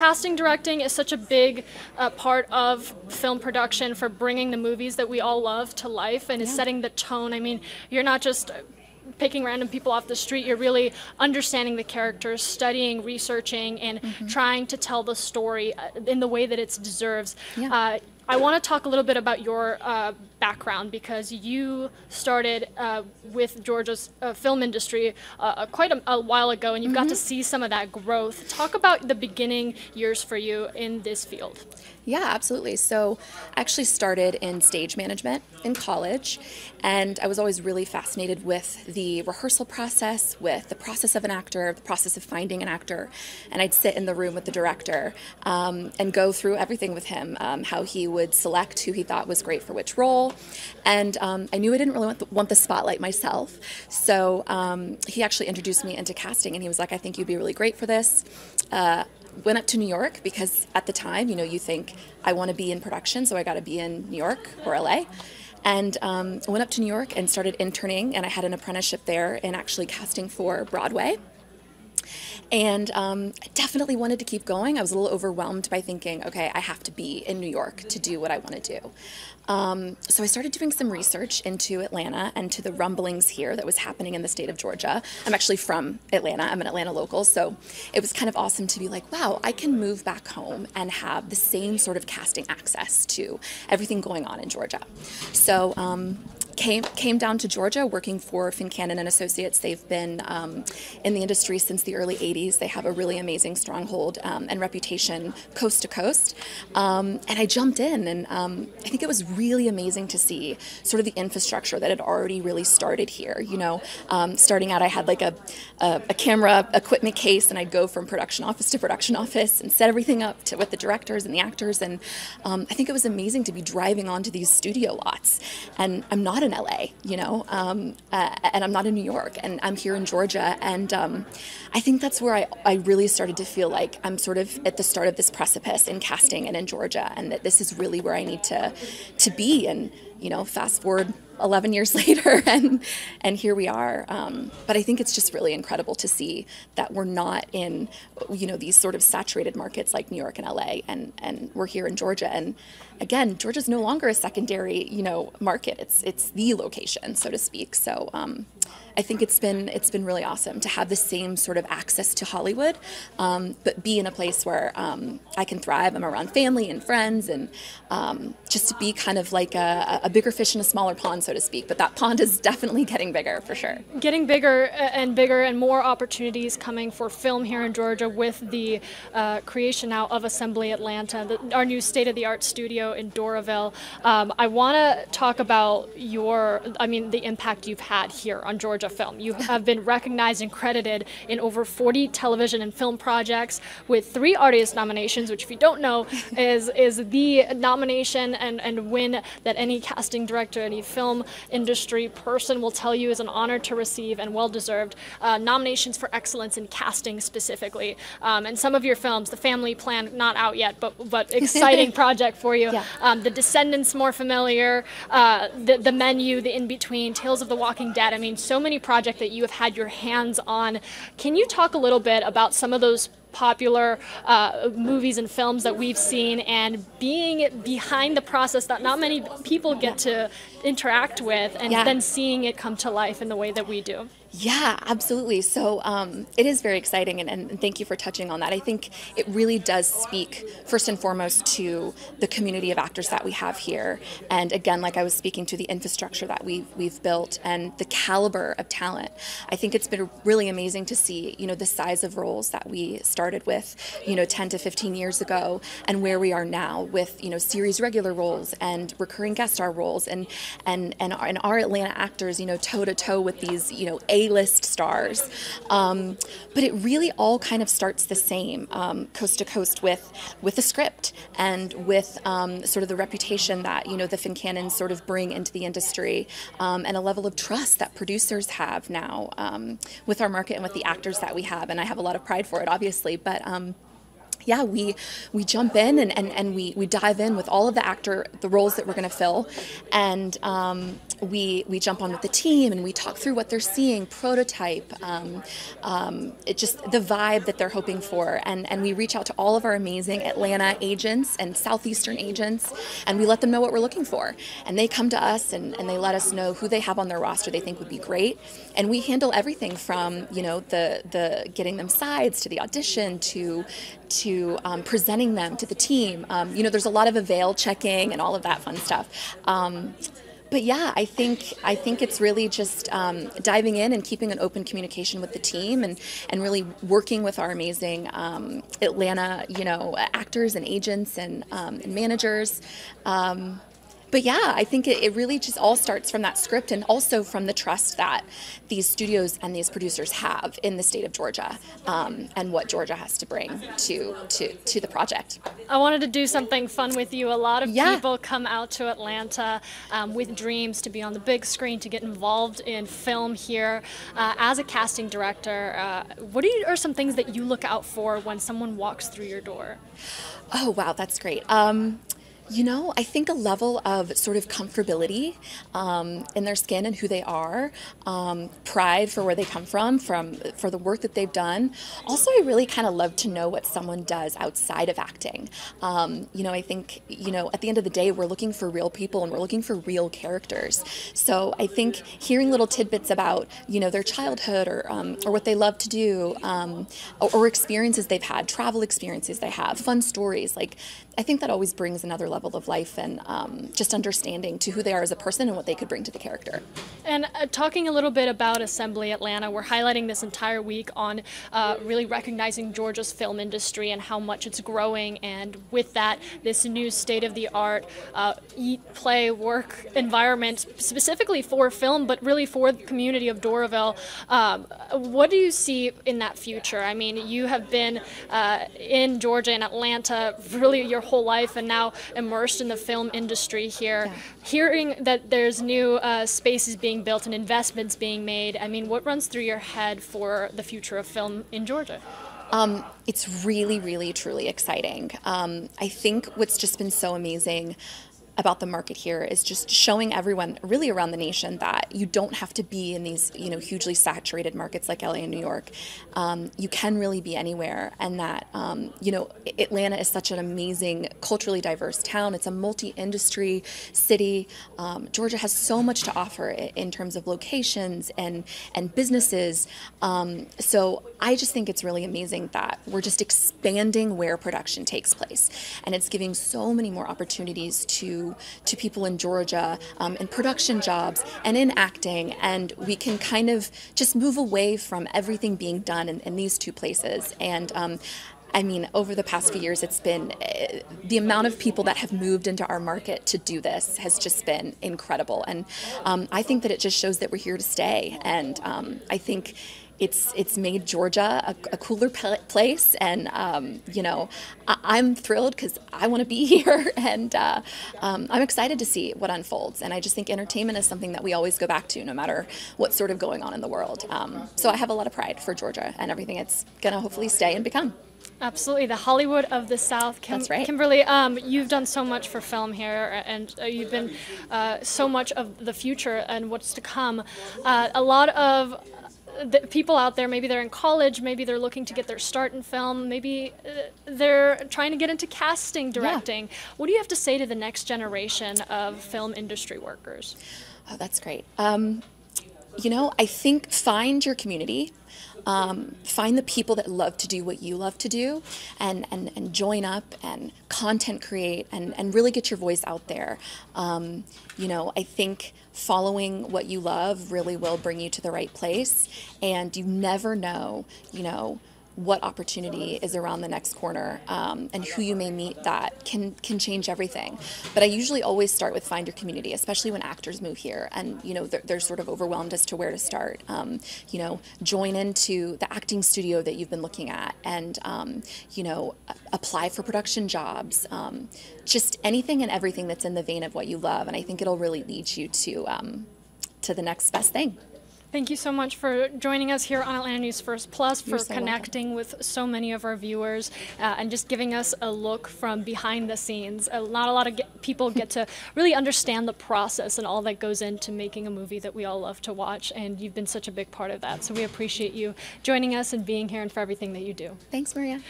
Casting directing is such a big part of film production for bringing the movies that we all love to life, and is setting the tone. I mean, you're not just picking random people off the street, you're really understanding the characters, studying, researching, and trying to tell the story in the way that it deserves. I want to talk a little bit about your background, because you started with Georgia's film industry quite a while ago, and you got to see some of that growth. Talk about the beginning years for you in this field. Yeah, absolutely. So I actually started in stage management in college, and I was always really fascinated with the rehearsal process, with the process of an actor, the process of finding an actor. And I'd sit in the room with the director and go through everything with him, how he would select who he thought was great for which role. And I knew I didn't really want the spotlight myself. So he actually introduced me into casting, and he was like, I think you'd be really great for this. Went up to New York because at the time, you know, you think I want to be in production, so I got to be in New York or LA. And I went up to New York and started interning, and I had an apprenticeship there and actually casting for Broadway. And I definitely wanted to keep going. I was a little overwhelmed by thinking, okay, I have to be in New York to do what I want to do. So I started doing some research into Atlanta and to the rumblings here that was happening in the state of Georgia. I'm actually from Atlanta. I'm an Atlanta local. So it was kind of awesome to be like, wow, I can move back home and have the same sort of casting access to everything going on in Georgia. So came down to Georgia, working for Fincannon and Associates. They've been in the industry since the early 80s. They have a really amazing stronghold and reputation coast to coast. And I jumped in, and I think it was really amazing to see sort of the infrastructure that had already really started here. You know, starting out, I had like a camera equipment case, and I'd go from production office to production office and set everything up with the directors and the actors. And I think it was amazing to be driving onto these studio lots. And I'm not in LA, you know, and I'm not in New York, and I'm here in Georgia, and I think that's where I really started to feel like I'm sort of at the start of this precipice in casting and in Georgia, and that this is really where I need to be. And you know, fast forward 11 years later, and here we are. But I think it's just really incredible to see that we're not in, you know, these sort of saturated markets like New York and LA, and we're here in Georgia. And again, Georgia's no longer a secondary, you know, market. It's the location, so to speak. So I think it's been really awesome to have the same sort of access to Hollywood, but be in a place where I can thrive. I'm around family and friends, and just to be kind of like a bigger fish in a smaller pond, so to speak. But that pond is definitely getting bigger, for sure. Getting bigger and bigger, and more opportunities coming for film here in Georgia with the creation now of Assembly Atlanta, our new state-of-the-art studio in Doraville. I want to talk about the impact you've had here on Georgia film. You have been recognized and credited in over 40 television and film projects with 3 Artios nominations, which, if you don't know, is the nomination and win that any casting director, any film industry person will tell you is an honor to receive, and well-deserved nominations for excellence in casting specifically. And some of your films, The Family Plan, not out yet, but exciting project for you. Yeah. The Descendants, more familiar, the Menu, The In-Between, Tales of the Walking Dead. I mean, so many projects that you have had your hands on. Can you talk a little bit about some of those popular movies and films that we've seen, and being behind the process that not many people get to interact with, and then seeing it come to life in the way that we do? Yeah, absolutely. So it is very exciting, and thank you for touching on that. I think it really does speak first and foremost to the community of actors that we have here, and again, like I was speaking to, the infrastructure that we've built and the caliber of talent. I think it's been really amazing to see, you know, the size of roles that we started with, you know, 10 to 15 years ago, and where we are now with, you know, series regular roles and recurring guest star roles, and our Atlanta actors, you know, toe to toe with these, you know, A-list stars. But it really all kind of starts the same, coast to coast, with the script and with sort of the reputation that, you know, the Fincannons sort of bring into the industry, and a level of trust that producers have now with our market and with the actors that we have. And I have a lot of pride for it, obviously, but yeah, we jump in and we dive in with all of the roles that we're going to fill, we jump on with the team and we talk through what they're seeing, prototype, it's just the vibe that they're hoping for. And we reach out to all of our amazing Atlanta agents and Southeastern agents, and we let them know what we're looking for. And they come to us and they let us know who they have on their roster they think would be great. And we handle everything from, you know, the getting them sides, to the audition, to presenting them to the team. You know, there's a lot of avail checking and all of that fun stuff. But yeah, I think it's really just diving in and keeping an open communication with the team, and really working with our amazing Atlanta, you know, actors and agents and managers. But yeah, I think it really just all starts from that script, and also from the trust that these studios and these producers have in the state of Georgia, and what Georgia has to bring to the project. I wanted to do something fun with you. A lot of people come out to Atlanta with dreams to be on the big screen, to get involved in film here. As a casting director, what are some things that you look out for when someone walks through your door? Oh, wow, that's great. You know, I think a level of sort of comfortability in their skin and who they are, pride for where they come for the work that they've done. Also, I really kind of love to know what someone does outside of acting. You know, I think, you know, at the end of the day, we're looking for real people and we're looking for real characters. So I think hearing little tidbits about, you know, their childhood or what they love to do, or experiences they've had, travel experiences they have, fun stories, like, I think that always brings another level of life and just understanding to who they are as a person and what they could bring to the character. And talking a little bit about Assembly Atlanta, we're highlighting this entire week on really recognizing Georgia's film industry and how much it's growing, and with that, this new state-of-the-art eat, play, work environment, specifically for film, but really for the community of Doraville. What do you see in that future? I mean, you have been in Georgia and Atlanta really your whole life, and now immersed in the film industry here. Yeah. Hearing that there's new spaces being built and investments being made, I mean, what runs through your head for the future of film in Georgia? It's really, really, truly exciting. I think what's just been so amazing about the market here is just showing everyone really around the nation that you don't have to be in these, you know, hugely saturated markets like LA and New York. You can really be anywhere, and that, you know, Atlanta is such an amazing, culturally diverse town. It's a multi-industry city. Georgia has so much to offer in terms of locations and businesses. So I just think it's really amazing that we're just expanding where production takes place, and it's giving so many more opportunities to people in Georgia, in production jobs and in acting, and we can kind of just move away from everything being done in these two places. And I mean, over the past few years, it's been the amount of people that have moved into our market to do this has just been incredible, and I think that it just shows that we're here to stay, and I think it's made Georgia a cooler place, and you know, I'm thrilled because I want to be here, and I'm excited to see what unfolds. And I just think entertainment is something that we always go back to, no matter what's sort of going on in the world. So I have a lot of pride for Georgia and everything it's going to hopefully stay and become. Absolutely, the Hollywood of the South. That's right. Kimberly, you've done so much for film here, and you've been so much of the future and what's to come. A lot of the people out there, maybe they're in college, maybe they're looking to get their start in film, maybe they're trying to get into casting, directing. Yeah. What do you have to say to the next generation of film industry workers? Oh, that's great. You know, I think find your community. Find the people that love to do what you love to do, and join up and content create, and really get your voice out there. You know, I think following what you love really will bring you to the right place, and you never know, you know, what opportunity is around the next corner, and who you may meet that can change everything. But I usually always start with find your community, especially when actors move here, and you know, they're sort of overwhelmed as to where to start. You know, join into the acting studio that you've been looking at, and you know, apply for production jobs. Just anything and everything that's in the vein of what you love, and I think it'll really lead you to the next best thing. Thank you so much for joining us here on Atlanta News First Plus, for connecting with so many of our viewers and just giving us a look from behind the scenes. Not a lot of people get to really understand the process and all that goes into making a movie that we all love to watch, and you've been such a big part of that. So we appreciate you joining us and being here and for everything that you do. Thanks, Maria.